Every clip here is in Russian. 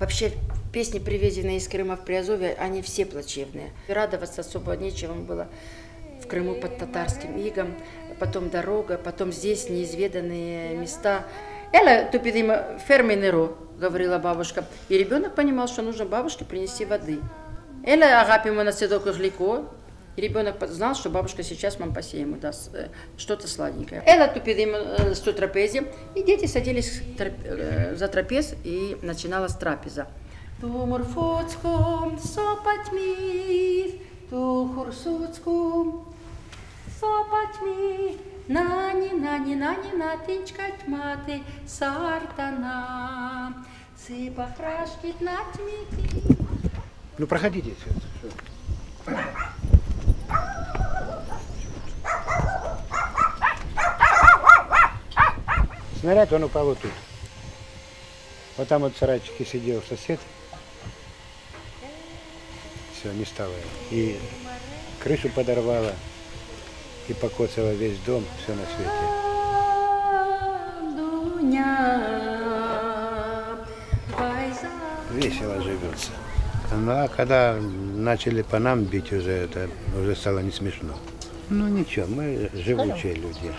Вообще песни, привезенные из Крыма в Приазовье, они все плачевные. Радоваться особо нечего было в Крыму под татарским игом, потом дорога, потом здесь неизведанные места. «Эла тупидима ферминеру», говорила бабушка, и ребенок понимал, что нужно бабушке принести воды. «Эла агапима на седоку глико», и ребенок знал, что бабушка сейчас мампасе ему даст что-то сладенькое. «Эла тупидима сто трапези», и дети садились за трапез, и начиналась трапеза. Тумурфутском сопатьми, тухурсутском сопатьми, нани натинчкать маты сартана, сыпахрашкит натмики. Ну проходите. Снаряд, он упал вот тут. Вот там вот в сарайчике сидел сосед. Все, не стало. И крышу подорвало, и покоцало весь дом, все на свете. Весело живется. Ну, а когда начали по нам бить уже, это уже стало не смешно. Ну ничего, мы живучие люди.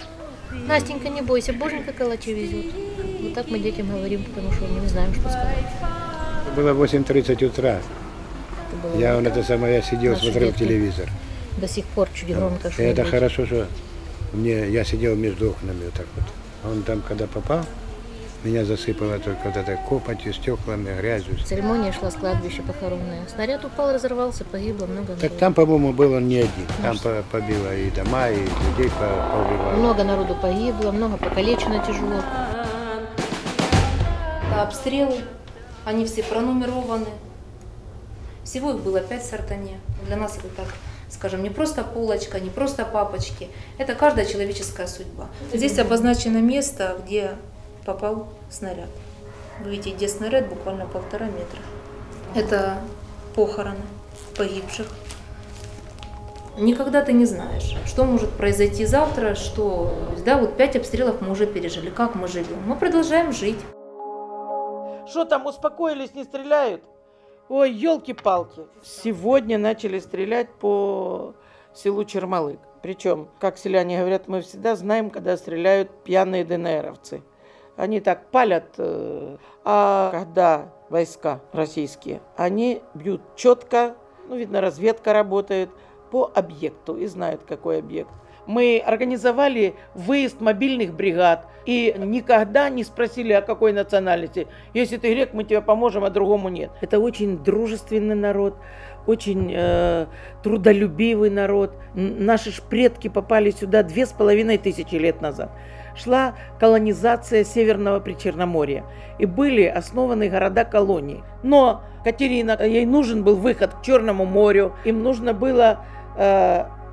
Настенька, не бойся, боженька калачи везет. Вот так мы детям говорим, потому что мы не знаем, что сказать. Было 8:30 утра. Я сидел, смотрел телевизор. До сих пор чуть громко. И это хорошо, что я сидел между окнами вот так вот. А он там, когда попал, меня засыпало только вот этой копотью, стеклами, грязью. Церемония шла с кладбища похоронная. Снаряд упал, разорвался, погибло много народу. Так там, по-моему, был он не один. Там побило и дома, и людей поубивало. Много народу погибло, много покалечено тяжело. Обстрелы, они все пронумерованы. Всего их было 5 в Сартане. Для нас это так, скажем, не просто полочка, не просто папочки. Это каждая человеческая судьба. Здесь обозначено место, где попал снаряд. Вы видите, где снаряд, буквально 1,5 метра. Это похороны погибших. Никогда ты не знаешь, что может произойти завтра, что, да, вот 5 обстрелов мы уже пережили. Как мы живем? Мы продолжаем жить. Что там, успокоились, не стреляют? Ой, елки-палки. Сегодня начали стрелять по селу Чермалык. Причем, как селяне говорят, мы всегда знаем, когда стреляют пьяные ДНРовцы. Они так палят, а когда войска российские, они бьют четко, ну, видно, разведка работает по объекту и знает, какой объект. Мы организовали выезд мобильных бригад и никогда не спросили, о какой национальности. Если ты грек, мы тебе поможем, а другому нет. Это очень дружественный народ, очень трудолюбивый народ. Наши ж предки попали сюда 2500 лет назад. Шла колонизация Северного Причерноморья, и были основаны города-колонии. Но Катерина, ей нужен был выход к Черному морю, им нужно было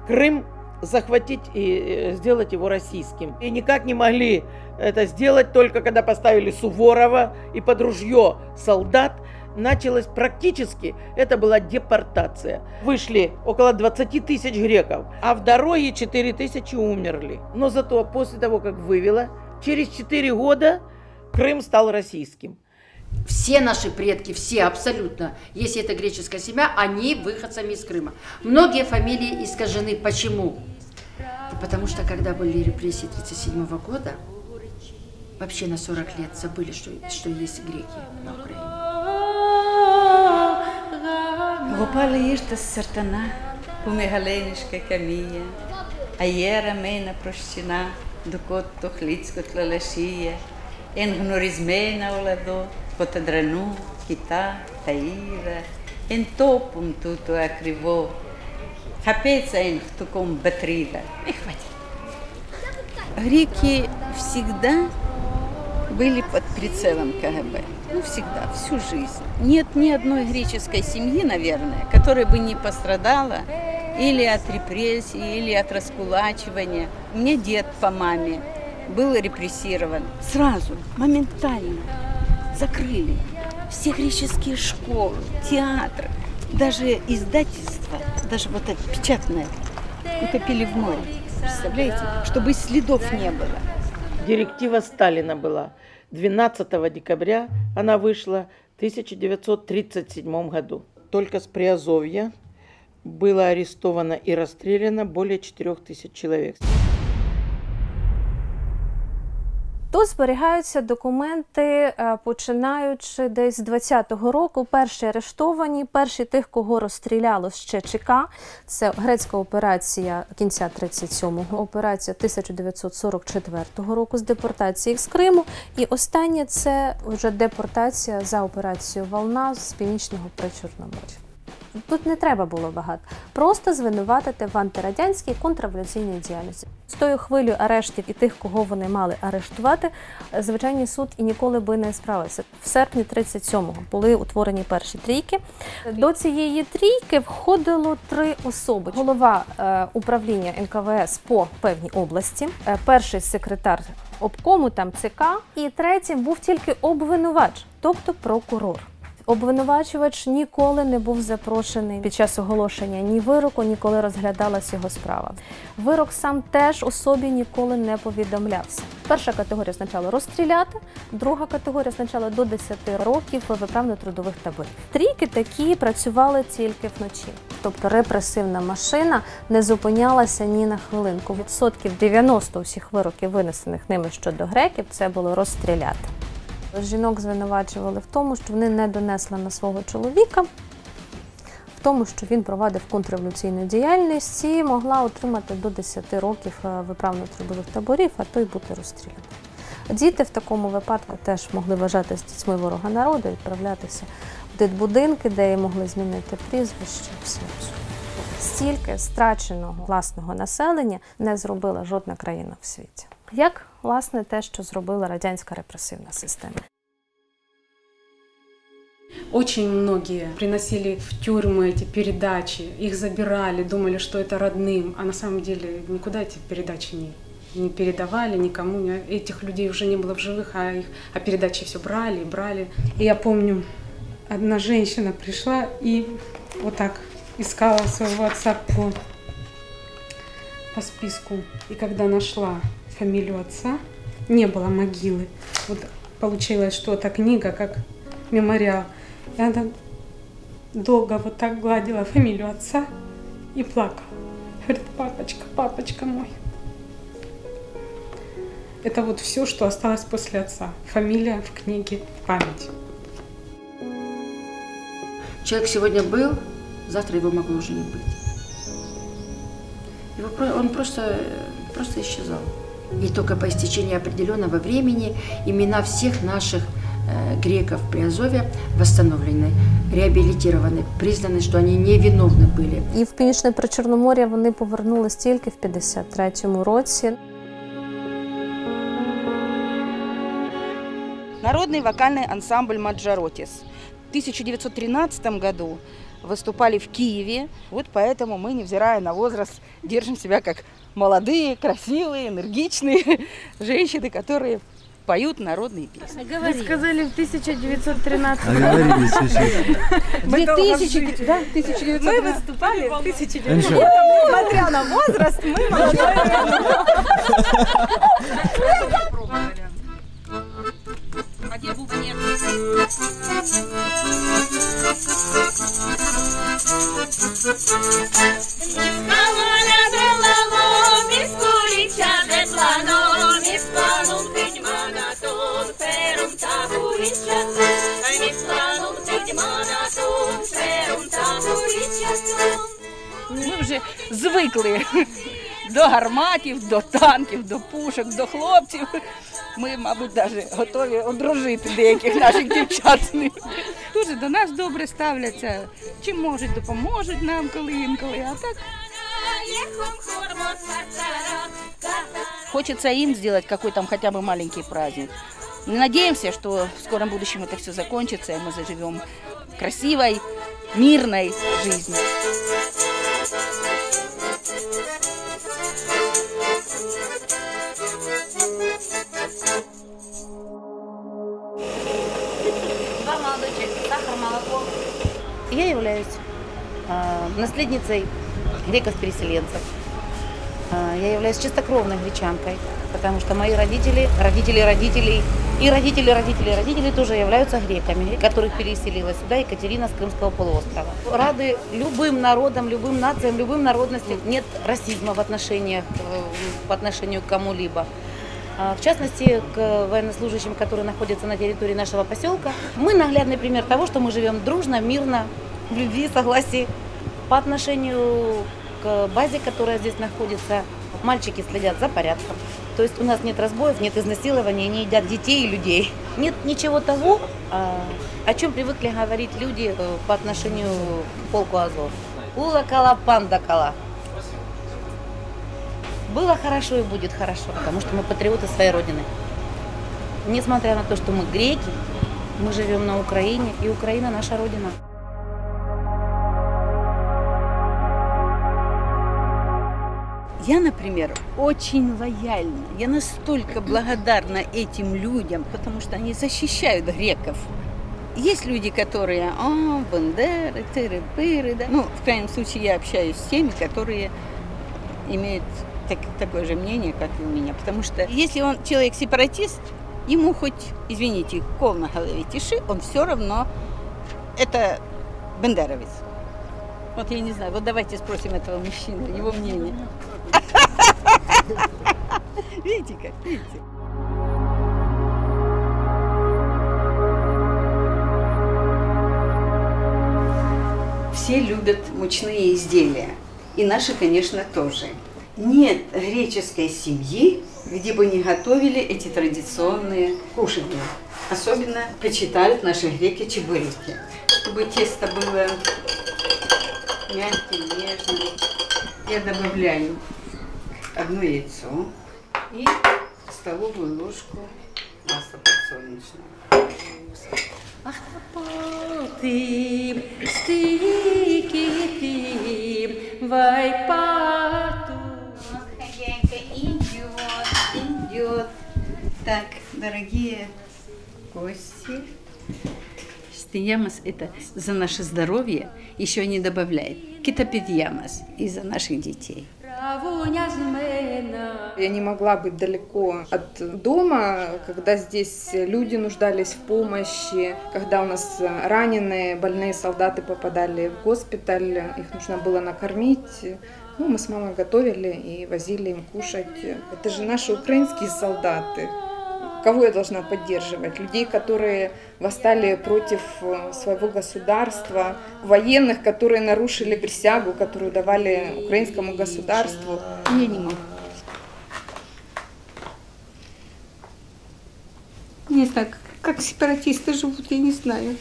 Крым захватить и сделать его российским. И никак не могли это сделать, только когда поставили Суворова, и под ружье солдат началась практически, это была депортация. Вышли около 20 000 греков, а в дороге 4000 умерли. Но зато после того, как вывела, через 4 года Крым стал российским. Все наши предки, все абсолютно, если это греческая семья, они выходцами из Крыма. Многие фамилии искажены. Почему? Потому что когда были репрессии 1937 года, вообще на 40 лет забыли, что есть греки на Украине. Гопали ирта сартана, умегаленишка камия, аера мейна прощина, дукот тухлицко тлалашия, энгноризмейна оладо, потадрану, кита, таира, энтопум туту акриво, хапеца энхтуком батрила. И хватит. Греки всегда были под прицелом КГБ. ну, всегда, всю жизнь. Нет ни одной греческой семьи, наверное, которая бы не пострадала или от репрессий, или от раскулачивания. У меня дед по маме был репрессирован. Сразу, моментально закрыли все греческие школы, театры, даже издательства, даже вот это печатное, утопили в море. Представляете? Чтобы следов не было. Директива Сталина была. 12 декабря она вышла в 1937 году. Только с Приазовья было арестовано и расстреляно более 4000 человек. Тут зберігаються документи, починаючи десь з 20-го року. Перші арештовані, перші тих, кого розстріляло з ЧЧК. Це грецька операція кінця 37-го, операція 1944 року з депортації з Криму. І останнє – це вже депортація за операцією «Волна» з північного Причерномор'я. Тут не треба було багато. Просто звинуватити в антирадянській контрреволюційній діяльності. З тою хвилею арештів і тих, кого вони мали арештувати, звичайний суд і ніколи би не справився. В серпні 37-го були утворені перші трійки. До цієї трійки входило 3 особи. Голова управління НКВС по певній області, перший секретар обкому, там ЦК, і третім був тільки обвинувач, тобто прокурор. Обвинувачувач ніколи не був запрошений під час оголошення ні вироку, ні коли розглядалась його справа. Вирок сам теж особі ніколи не повідомлявся. Перша категорія означала розстріляти, друга категорія означала до 10 років виправно-трудових таборів. Трійки такі працювали тільки вночі. Тобто репресивна машина не зупинялася ні на хвилинку. Відсотків 90 усіх вироків, винесених ними щодо греків, це було розстріляти. Жінок звинувачували в тому, що вони не донесли на свого чоловіка, в тому, що він провадив контрреволюційну діяльність і могла отримати до 10 років виправно-трудових таборів, а то й бути розстріляна. Діти в такому випадку теж могли вважатися дітьми ворога народу, відправлятися в дитбудинки, де їм могли змінити прізвище, все. Стільки страченого власного населення не зробила жодна країна в світі. Як, власне, те, що зробила радянська репресивна система. Очень многие приносили в тюрьмы эти передачи, их забирали, думали, что это родным, а на самом деле никуда эти передачи не передавали никому. Этих людей уже не было в живых, а передачи все брали и брали. И я помню, одна женщина пришла и вот так искала своего отца по списку. И когда нашла фамилию отца, не было могилы. Вот получилось, что эта книга как мемориал. И она долго вот так гладила фамилию отца и плакала. Говорит: папочка, папочка мой. Это вот все, что осталось после отца. Фамилия в книге, память. Человек сегодня был, завтра его могло уже не быть. Он просто исчезал. И только по истечении определенного времени имена всех наших греков Приазовья восстановлены, реабилитированы, признаны, что они невиновны были. И в Північне Причорномор'я вони повернулись тільки в 1953 році. Народный вокальный ансамбль «Маджаротис». В 1913 году выступали в Киеве. Вот поэтому мы, невзирая на возраст, держим себя как молодые, красивые, энергичные женщины, которые поют народные песни. Вы сказали в 1913 году. Мы выступали в 1913 году. Несмотря на возраст, мы молодые. Ми вже звикли до гарматів, до танків, до пушок, до хлопців. Ми, мабуть, навіть готові одружити деяких наших дівчат. Дуже до нас добре ставляться. Чи можуть, допоможуть нам коли-інколи, а так... Хочется им сделать какой-то хотя бы маленький праздник. Мы надеемся, что в скором будущем это все закончится, и мы заживем красивой, мирной жизнью. Я являюсь наследницей греков-переселенцев. Я являюсь чистокровной гречанкой, потому что мои родители, родители тоже являются греками, которых переселила сюда Екатерина с Крымского полуострова. Рады любым народам, любым нациям, любым народностям. Нет расизма в отношениях, по отношению к кому-либо. В частности, к военнослужащим, которые находятся на территории нашего поселка. Мы наглядный пример того, что мы живем дружно, мирно, в любви, согласии. По отношению к базе, которая здесь находится, мальчики следят за порядком. То есть у нас нет разбоев, нет изнасилований, не едят детей и людей. Нет ничего того, о чем привыкли говорить люди по отношению к полку Азов. Улакала, пандакала. Было хорошо и будет хорошо, потому что мы патриоты своей Родины. Несмотря на то, что мы греки, мы живем на Украине, и Украина наша Родина. Я, например, очень лояльна. Я настолько благодарна этим людям, потому что они защищают греков. Есть люди, которые, бандеры, тыры-пыры, да. Ну, в крайнем случае, я общаюсь с теми, которые имеют такое же мнение, как и у меня. Потому что если он человек-сепаратист, ему хоть, извините, кол на голове тиши, он все равно это бандеровец. Вот я не знаю, вот давайте спросим этого мужчину, его мнение. Видите как, видите? Все любят мучные изделия. И наши, конечно, тоже. Нет греческой семьи, где бы не готовили эти традиционные кушания. Особенно почитают наши греки чебуреки. Чтобы тесто было мягким, нежным, я добавляю одно яйцо и столовую ложку масла подсолнечного. Хозяйка идет, идет. Так, дорогие гости. Стиямас – это за наше здоровье, еще не добавляет. Китапидьямас – из-за наших детей. Я не могла быть далеко от дома, когда здесь люди нуждались в помощи, когда у нас раненые, больные солдаты попадали в госпиталь, их нужно было накормить. Ну, мы с мамой готовили и возили им кушать. Это же наши украинские солдаты. Кого я должна поддерживать? Людей, которые восстали против своего государства, военных, которые нарушили присягу, которую давали украинскому государству. Я не могу. Не знаю, как сепаратисты живут, я не знаю.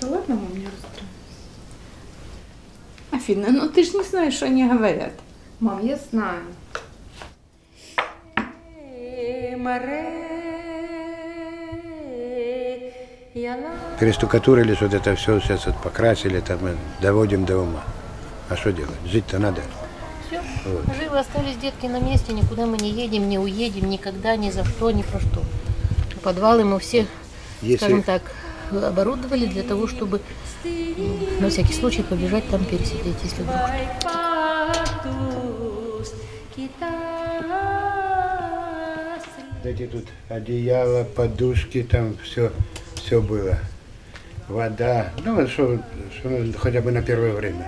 Да ладно, мама, не расстраивайся. Афина, ну ты же не знаешь, что они говорят. Мам, я знаю. Перестукатурились, вот это все сейчас вот покрасили, там доводим до ума. А что делать? Жить-то надо. Все, вот. Живы остались детки на месте, никуда мы не едем, не уедем, никогда, ни за что, ни про что. Подвалы мы все, скажем так, оборудовали для того, чтобы на всякий случай побежать там пересидеть, если вдруг что. Эти тут одеяло, подушки, там все было. Вода, ну, что хотя бы на первое время.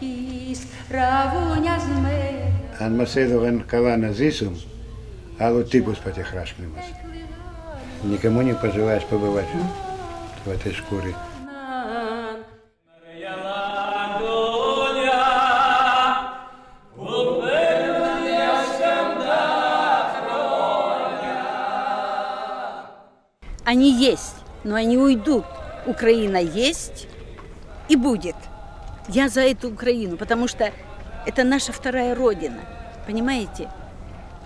Никому не пожелаешь побывать в этой шкуре. Они есть, но они уйдут. Украина есть и будет. Я за эту Украину, потому что это наша вторая родина. Понимаете?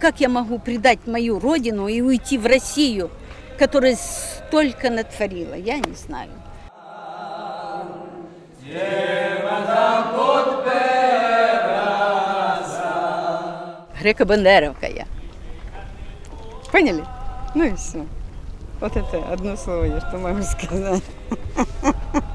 Как я могу предать мою родину и уйти в Россию, которая столько натворила? Я не знаю. Греко-бандеровка я. Поняли? Ну и все. Вот это одно слово, я что могу сказать.